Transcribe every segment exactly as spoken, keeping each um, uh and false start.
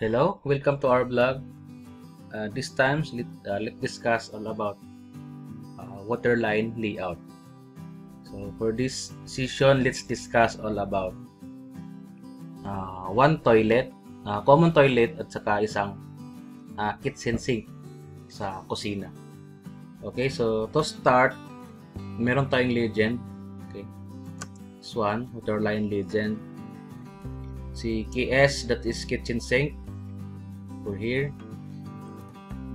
Hello, welcome to our blog. Uh, this time, let, uh, let's discuss all about uh, water line layout. So for this session, let's discuss all about uh, one toilet, uh, common toilet at saka isang uh, kitchen sink sa kusina. Okay, so to start, meron tayong legend. Okay, this one, water line legend. Si K S, that is kitchen sink. For here,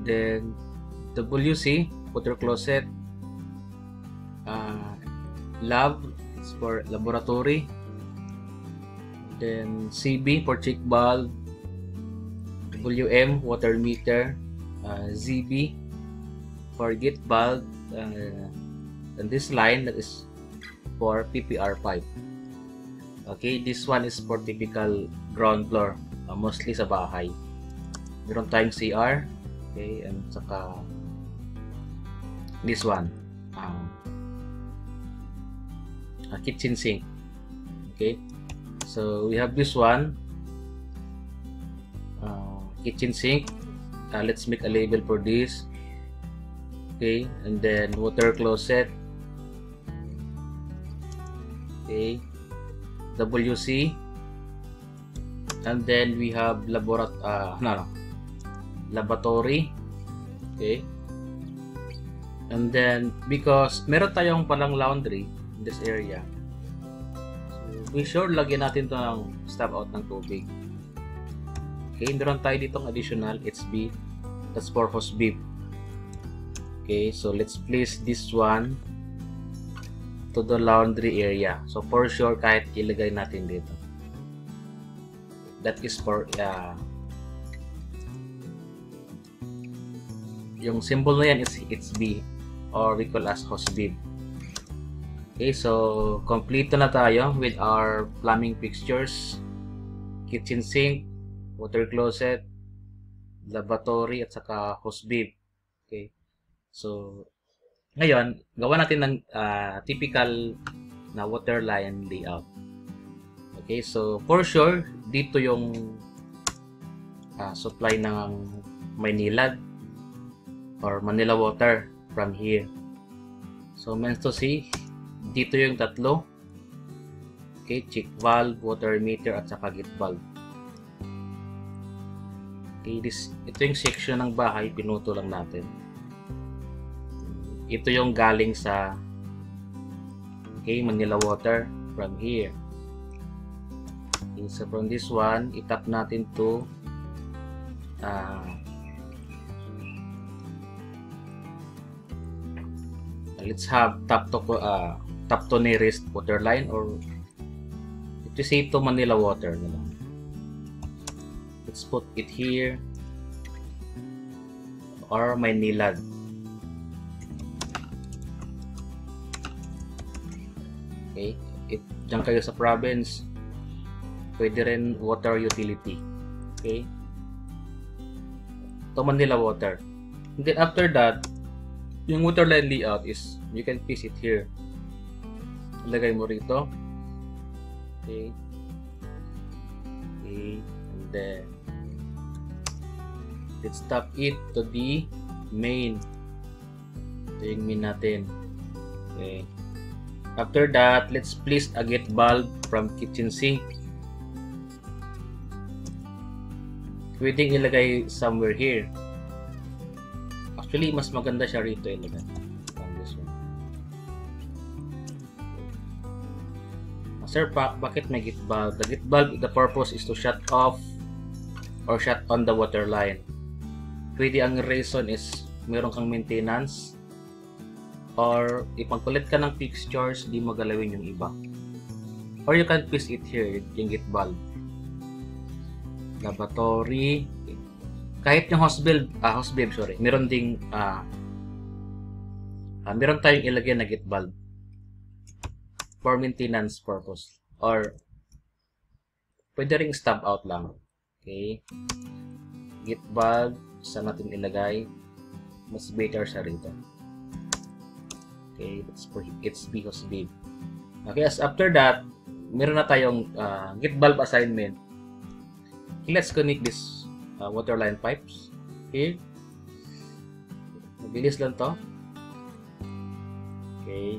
then W C, water closet. uh, Lab, it's for laboratory. Then C B, for check valve. W M, water meter. uh, Z B, for gate valve. uh, And this line, that is for P P R pipe. Okay, this one is for typical ground floor, uh, mostly sa bahay. Meron tayong C R. Okay, and saka this one, um, a kitchen sink. Okay, so we have this one, uh, kitchen sink. Uh, let's make a label for this. Okay, and then water closet. Okay, W C, and then we have laborat uh, no, no. laboratory. Okay, and then because meron tayong palang laundry in this area, so we sure lagyan natin to ng stop out ng tubig. Okay, meron tayo ditong additional H B, that's for hose beep. Okay, so let's place this one to the laundry area. So for sure, kahit ilagay natin dito, that is for uh, yung symbol na yan is H B, or we call as hose beam. Okay, so complete na tayo with our plumbing fixtures: kitchen sink, water closet, lavatory, at saka hose beam. Okay, so ngayon, gawa natin ng uh, typical na water line layout. Okay, so for sure, dito yung uh, supply ng Maynilad or Manila Water from here. So, means to see, dito yung tatlo. Okay, check valve, water meter, at saka gate valve. Okay, this, ito yung section ng bahay, pinuto lang natin. Ito yung galing sa, okay, Manila Water from here. Okay, so from this one, itap natin to uh, let's have tap to uh, tap to nearest water line, or ito say to Manila Water na lang. Let's put it here, or Maynilad. Okay, if diyan kayo sa province, pwede rin water utility. Okay, to Manila Water. And then after that, yung water line layout is, you can place it here. Ilagay mo rito. Okay. Okay, and then let's tap it to the main. Ito yung main natin. Okay. After that, let's place a gate valve from kitchen sink. Pwedeng ilagay somewhere here. Actually, mas maganda siya rito ilagay. Sir, pa bakit may gate valve? The gate valve, the purpose is to shut off or shut on the water line. Pwede ang reason is meron kang maintenance, or ipagkulit ka ng fixtures, di magalawin yung iba. Or you can place it here, yung gate valve. Laboratory. Kahit yung hose valve, ah, hose valve, sorry, meron ding, ah, ah, meron tayong ilagay na gate valve for maintenance purpose. Or, pwede rin stop out lang. Okay. Gate valve, saan natin ilagay? Mas better siya rito. Okay, it's for it's because babe. Okay, as after that, meron na tayong uh, gate valve assignment. Let's connect this uh, water line pipes here. Mabilis lang to. Okay.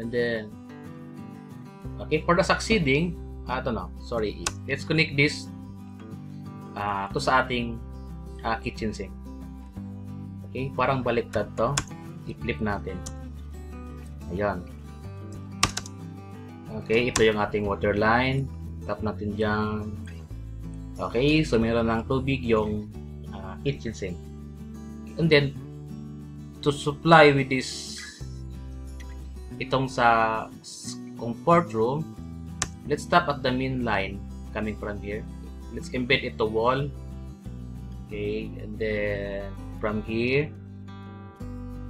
And then, okay, for the succeeding, I don't know, sorry, let's connect this uh, to sa ating uh, kitchen sink. Okay, parang baliktad to. I-flip natin. Ayan. Okay, ito yung ating water line. Tap natin dyan. Okay, so meron ng tubig yung uh, kitchen sink. And then, to supply with this, itong sa comfort room, let's tap at the main line coming from here. Let's embed it to wall. Okay, and then from here,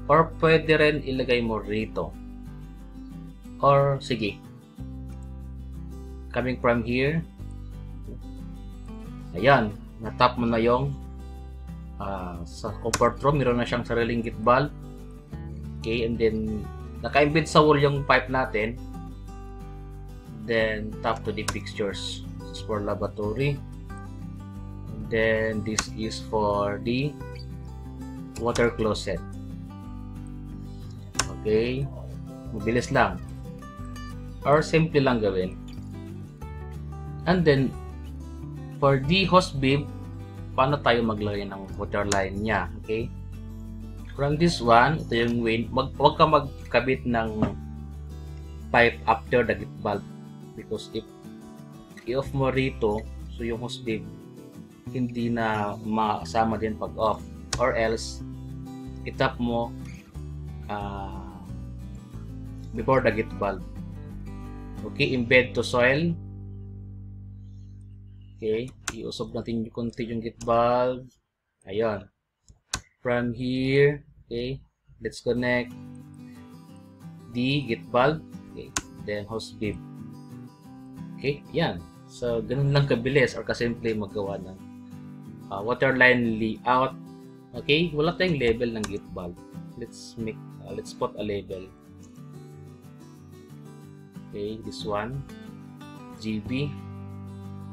or pwede rin ilagay mo rito. Or, sige, coming from here, ayan, natap mo na yung uh, sa comfort room, meron na siyang sariling git valve. Okay, and then naka-embed sa wall yung pipe natin, then tap to the fixtures. This is for lavatory, and then this is for the water closet. Okay, mabilis lang or simple lang gawin. And then, for the hose bib, paano tayo maglagay ng water line niya? Okay? From this one, ito yung wind. Mag, huwag ka magkabit ng pipe after the git valve. Because if i-off mo rito, so yung hose bib, hindi na masama din pag off. Or else, itap mo uh, before the git valve. Okay, embed to soil. Okay, iusog natin yung konti yung git valve. Ayan. From here, okay, let's connect the git valve. Okay, then hose bib. Okay, yan. So, ganun lang kabilis or kasimple maggawa ng uh, water line layout. Okay, wala tayong label ng git valve. Let's make, uh, let's put a label. Okay, this one, G B.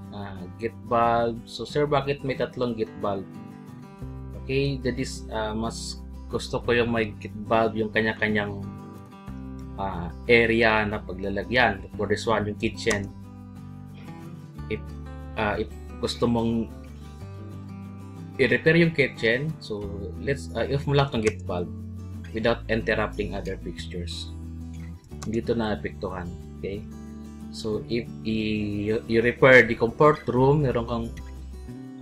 Uh, git valve. So sir, bakit may tatlong git valve? Okay, that is uh, mas gusto ko yung may git valve yung kanya-kanyang uh, area na paglalagyan. For this one, yung kitchen. If, uh, if gusto mong i-repair yung kitchen, so let's uh, i-off mo lang tong git valve without interrupting other fixtures. Hindi ito naapektuhan. Okay? So, if you repair the comfort room, meron kang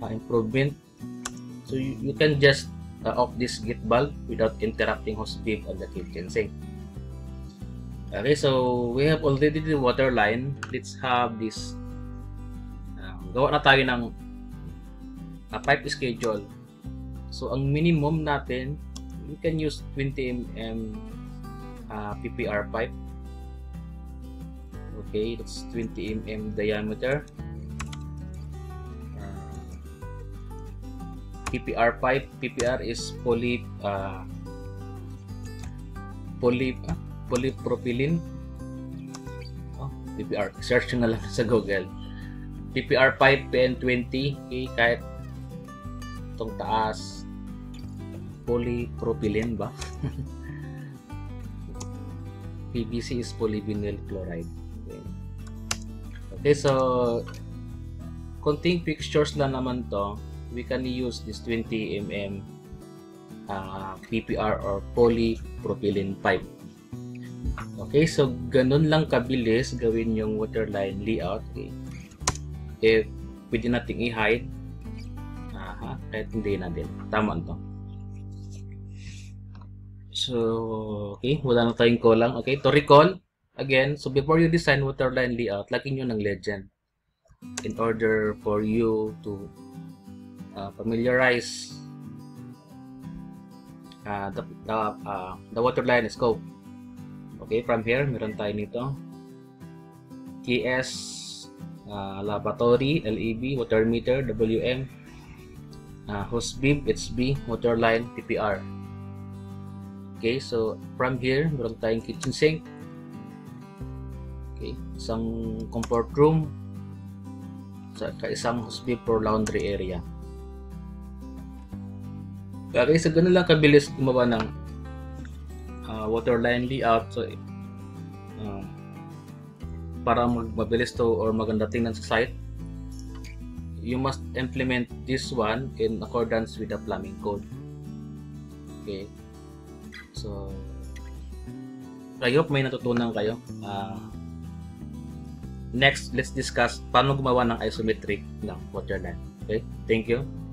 uh, improvement. So, you, you can just uh, off this git valve without interrupting hose bib on the kitchen sink. Okay, so we have already the water line. Let's have this. Uh, gawa na tayo ng uh, pipe schedule. So, ang minimum natin, you can use twenty millimeter uh, P P R pipe. Okay, that's twenty millimeter diameter uh, P P R pipe. P P R is poly uh, poly uh, polypropylene. Oh, P P R, search na lang sa Google. P P R pipe P N twenty. Okay, kahit itong taas, polypropylene ba? P V C is polyvinyl chloride. Okay, so konting fixtures lang naman to. We can use this twenty millimeter uh, P P R or polypropylene pipe. Okay, so ganun lang kabilis gawin yung water line layout. Okay. If pwede natin i-hide, aha, kahit hindi na din. Tama to. So, okay, wala na tayong kulang. Okay, to recall. Again, so before you design water line layout, lagyan nyo ng legend in order for you to uh, familiarize uh, the, uh, uh, the water line scope. Okay, from here, meron tayo nito. T S, uh, lavatory, L E B, water meter, W M, uh, hose bib, H B, water line, P P R. Okay, so from here, meron tayong kitchen sink. Okay, isang comfort room, sa kaisang hosbi for laundry area. Kaya guys, ganun lang kabilis gumawa ng uh, water line layout. So, uh, para mabilis to or maganda tingnan sa site, you must implement this one in accordance with the plumbing code. Okay. So, I hope may natutunan kayo. Uh, next, let's discuss paano gumawa ng isometric ng water line. Okay? Thank you.